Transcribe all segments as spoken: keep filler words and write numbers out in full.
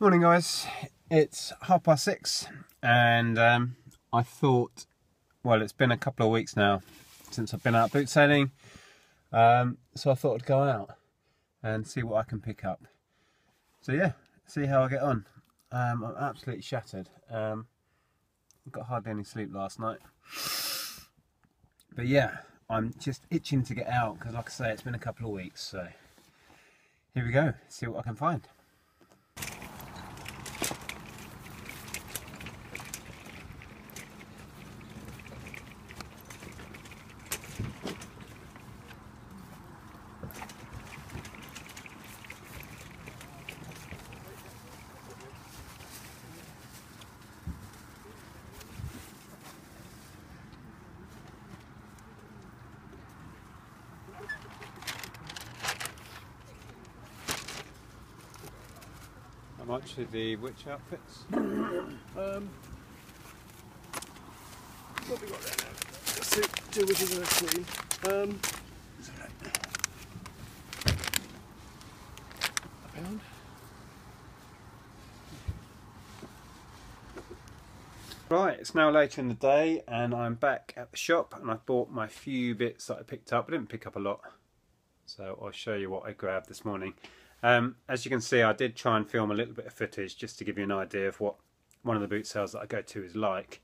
Morning guys, it's half past six and um, I thought, well, it's been a couple of weeks now since I've been out boot selling, um, so I thought I'd go out and see what I can pick up. So yeah, see how I get on. Um, I'm absolutely shattered. Um, got hardly any sleep last night. But yeah, I'm just itching to get out because like I say, it's been a couple of weeks, so here we go, see what I can find. How much are the witch outfits? um, what have we got there now? Let's see, two witches and a queen. Um, a pound. Right, it's now later in the day and I'm back at the shop and I bought my few bits that I picked up. I didn't pick up a lot, so I'll show you what I grabbed this morning. Um, as you can see, I did try and film a little bit of footage just to give you an idea of what one of the boot sales that I go to is like.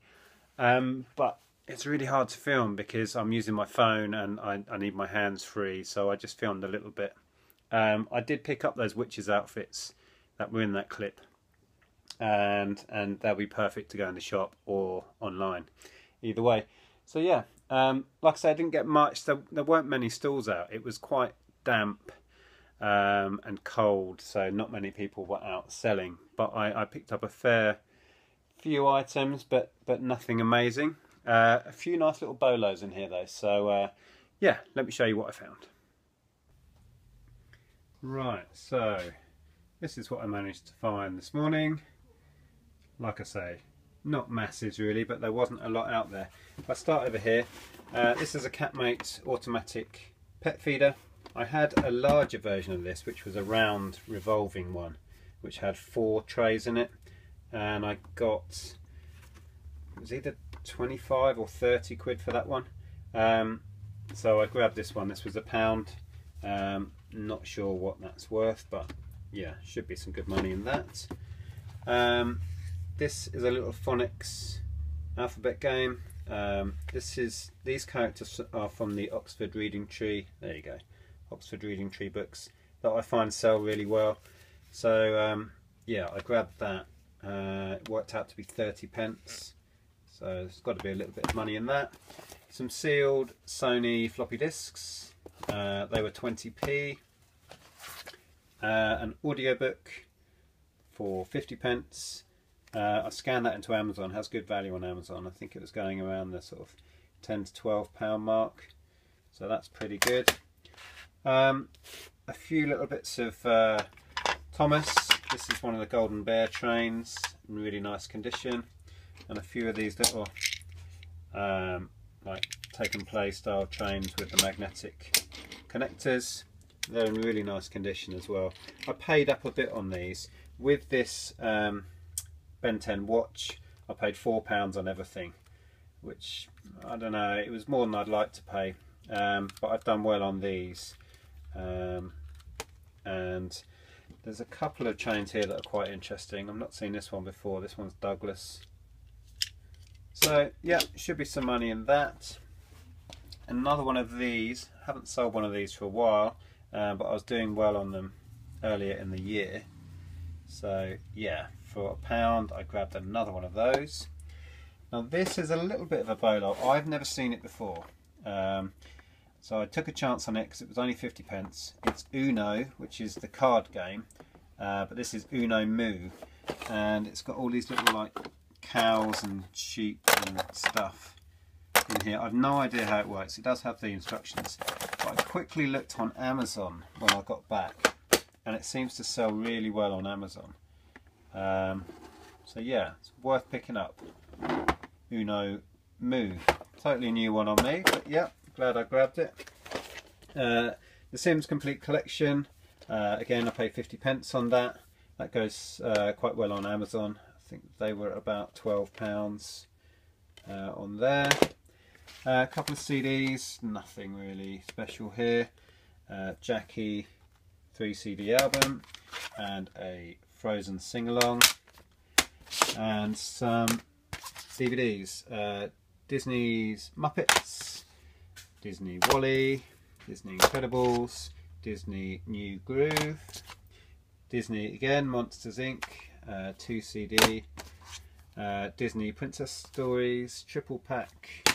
Um, but it's really hard to film because I'm using my phone and I, I need my hands free, so I just filmed a little bit. Um, I did pick up those witches' outfits that were in that clip, and and they'll be perfect to go in the shop or online, either way. So yeah, um, like I said, I didn't get much. There, there weren't many stalls out. It was quite damp. Um, and cold, so not many people were out selling, but I, I picked up a fair few items, but but nothing amazing. Uh, a few nice little bolos in here though, so uh, yeah, let me show you what I found. Right, so this is what I managed to find this morning. Like I say, not masses really, but there wasn't a lot out there. If I start over here, uh, this is a Catmate automatic pet feeder. I had a larger version of this, which was a round revolving one, which had four trays in it, and I got, it was either twenty-five or thirty quid for that one. Um, so I grabbed this one. This was a pound. Um, not sure what that's worth, but yeah, should be some good money in that. Um, this is a little phonics alphabet game. Um, this is, these characters are from the Oxford Reading Tree. There you go. Oxford Reading Tree books that I find sell really well. So um, yeah, I grabbed that. Uh, it worked out to be thirty pence. So there's got to be a little bit of money in that. Some sealed Sony floppy disks. Uh, they were twenty p. Uh, an audiobook for fifty pence. Uh, I scanned that into Amazon. It has good value on Amazon. I think it was going around the sort of ten to twelve pound mark. So that's pretty good. Um, a few little bits of uh, Thomas. This is one of the Golden Bear trains in really nice condition, and a few of these little um, like take and play style trains with the magnetic connectors. They're in really nice condition as well. I paid up a bit on these. With this um, Ben ten watch I paid four pounds on everything, which I don't know, it was more than I'd like to pay, um, but I've done well on these. Um, and there's a couple of chains here that are quite interesting. I've not seen this one before. This one's Douglas. So yeah, should be some money in that. Another one of these. I haven't sold one of these for a while, uh, but I was doing well on them earlier in the year. So yeah, for a pound I grabbed another one of those. Now this is a little bit of a bolo. I've never seen it before. Um, So I took a chance on it because it was only fifty pence. It's Uno, which is the card game, uh, but this is Uno Moo, and it's got all these little like cows and sheep and stuff in here. I've no idea how it works. It does have the instructions, but I quickly looked on Amazon when I got back, and it seems to sell really well on Amazon. Um, so yeah, it's worth picking up. Uno Moo, totally new one on me, but yeah. Glad I grabbed it. Uh, the Sims Complete Collection, uh, again I paid fifty pence on that. That goes uh, quite well on Amazon. I think they were about twelve pounds uh, on there. Uh, a couple of C Ds, nothing really special here. Uh, Jackie three C D album and a Frozen sing-along, and some D V Ds. Uh, Disney's Muppets, Disney WALL-E, Disney Incredibles, Disney New Groove, Disney again, Monsters Incorporated, uh, two C D, uh, Disney Princess Stories, Triple Pack,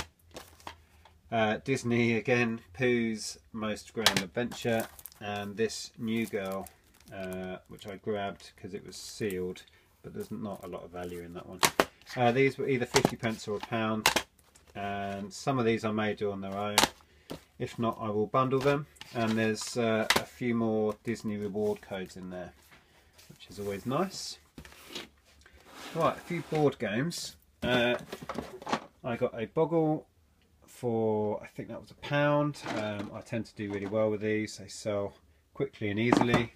uh, Disney again, Pooh's Most Grand Adventure, and this New Girl, uh, which I grabbed because it was sealed, but there's not a lot of value in that one. Uh, these were either fifty pence or a pound, and some of these I may do on their own. If not, I will bundle them, and there's uh, a few more Disney reward codes in there, which is always nice. Right, a few board games. Uh, I got a Boggle for, I think that was a pound. Um, I tend to do really well with these. They sell quickly and easily.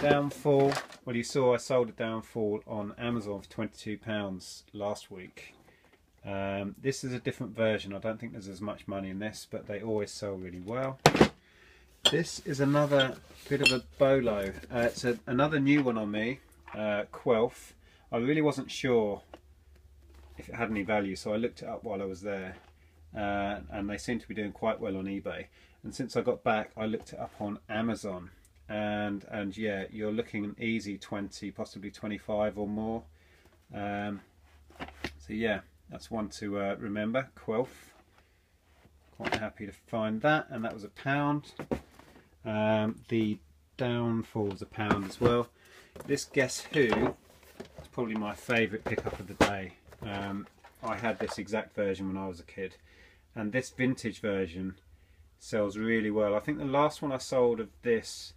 Downfall. Well, you saw I sold a Downfall on Amazon for twenty-two pounds last week. Um, this is a different version. I don't think there's as much money in this, but they always sell really well. This is another bit of a BOLO. Uh, it's a, another new one on me, uh, Quelf. I really wasn't sure if it had any value, so I looked it up while I was there, uh, and they seem to be doing quite well on eBay. And since I got back, I looked it up on Amazon, and and yeah, you're looking an easy twenty, possibly twenty-five or more. Um, so yeah. That's one to uh, remember, Quelf. Quite happy to find that, and that was a pound. Um, the Downfall was a pound as well. This Guess Who is probably my favourite pickup of the day. Um, I had this exact version when I was a kid, and this vintage version sells really well. I think the last one I sold of this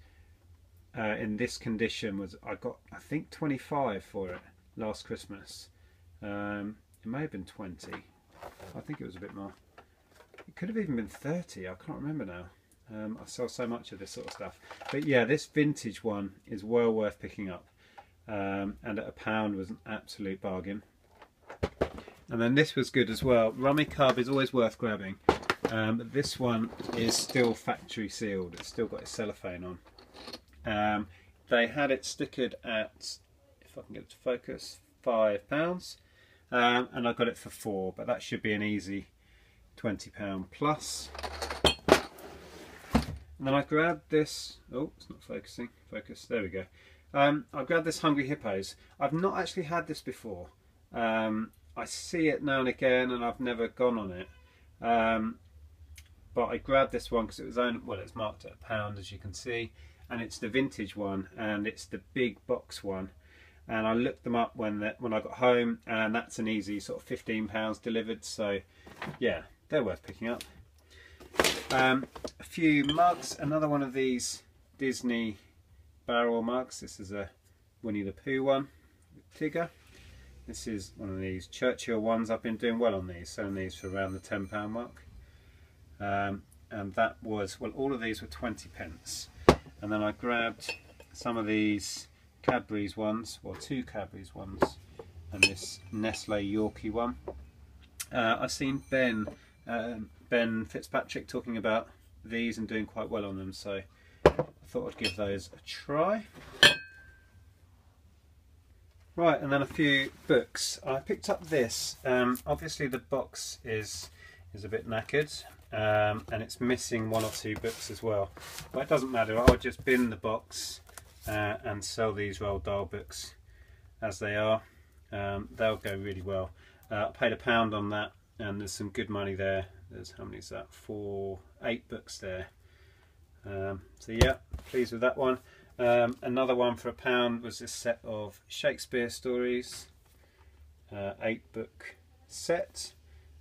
uh, in this condition was, I got I think twenty-five for it last Christmas. Um, It may have been twenty. I think it was a bit more. It could have even been thirty. I can't remember now. Um, I sell so much of this sort of stuff. But yeah, this vintage one is well worth picking up. Um, and at a pound was an absolute bargain. And then this was good as well. Rummy Cub is always worth grabbing. Um, but this one is still factory sealed. It's still got its cellophane on. Um, they had it stickered at, if I can get it to focus, five pounds. Um, and I got it for four, but that should be an easy twenty pound plus. And then I grabbed this, oh, it's not focusing, focus, there we go. Um, I grabbed this Hungry Hippos. I've not actually had this before. Um, I see it now and again, and I've never gone on it. Um, but I grabbed this one because it was only, well, it's marked at a pound, as you can see, and it's the vintage one, and it's the big box one. And I looked them up when the, when I got home, and that's an easy sort of fifteen pounds delivered. So yeah, they're worth picking up. Um, a few mugs, another one of these Disney barrel mugs. This is a Winnie the Pooh one with Tigger. This is one of these Churchill ones. I've been doing well on these, selling these for around the ten pound mark. Um, and that was, well, all of these were twenty pence. And then I grabbed some of these Cadbury's ones, or well, two Cadbury's ones, and this Nestle Yorkie one. Uh, I've seen Ben um, Ben Fitzpatrick talking about these and doing quite well on them, so I thought I'd give those a try. Right, and then a few books. I picked up this. Um, obviously the box is is a bit knackered, um, and it's missing one or two books as well, but it doesn't matter. I'll just bin the box. Uh, and sell these Roald Dahl books as they are. Um, they'll go really well. Uh, I paid a pound on that, and there's some good money there. There's, how many is that? Four, eight books there. Um, so yeah, pleased with that one. Um, another one for a pound was this set of Shakespeare stories, uh, eight book set.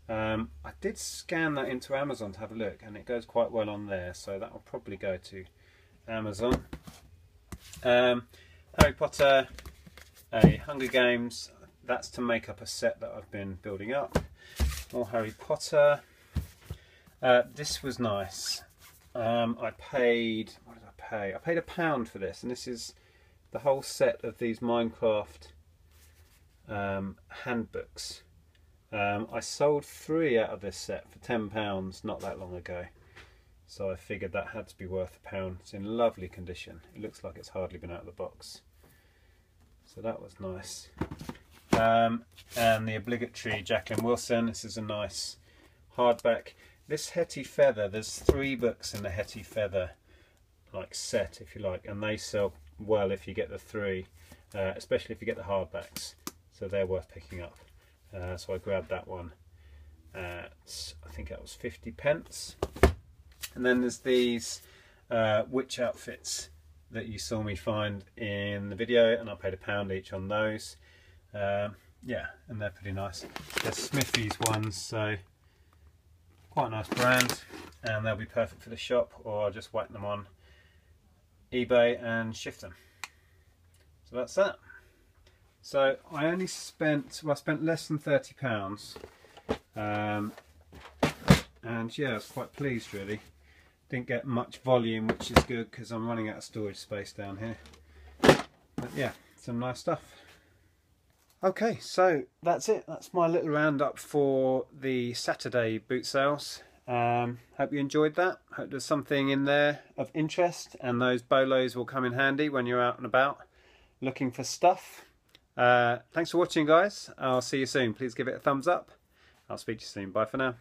Um, I did scan that into Amazon to have a look, and it goes quite well on there, so that will probably go to Amazon. Um, Harry Potter, a Hunger Games, that's to make up a set that I've been building up. More Harry Potter. Uh, this was nice. Um, I paid, what did I pay? I paid a pound for this, and this is the whole set of these Minecraft um, handbooks. Um, I sold three out of this set for ten pounds not that long ago, so I figured that had to be worth a pound. It's in lovely condition. It looks like it's hardly been out of the box. So that was nice. Um, and the obligatory Jacqueline Wilson. This is a nice hardback. This Hetty Feather, there's three books in the Hetty Feather like set, if you like, and they sell well if you get the three, uh, especially if you get the hardbacks, so they're worth picking up. Uh, so I grabbed that one at, I think that was fifty pence. And then there's these uh, witch outfits that you saw me find in the video, and I paid a pound each on those. Uh, yeah, and they're pretty nice. They're Smithy's ones, so quite a nice brand, and they'll be perfect for the shop, or I'll just whack them on eBay and shift them. So that's that. So I only spent, well, I spent less than thirty pounds, um, and yeah, I was quite pleased really. Didn't get much volume, which is good because I'm running out of storage space down here. But yeah, some nice stuff. Okay, so that's it. That's my little roundup for the Saturday boot sales. Um, hope you enjoyed that. Hope there's something in there of interest, and those bolos will come in handy when you're out and about looking for stuff. Uh, thanks for watching, guys. I'll see you soon. Please give it a thumbs up. I'll speak to you soon. Bye for now.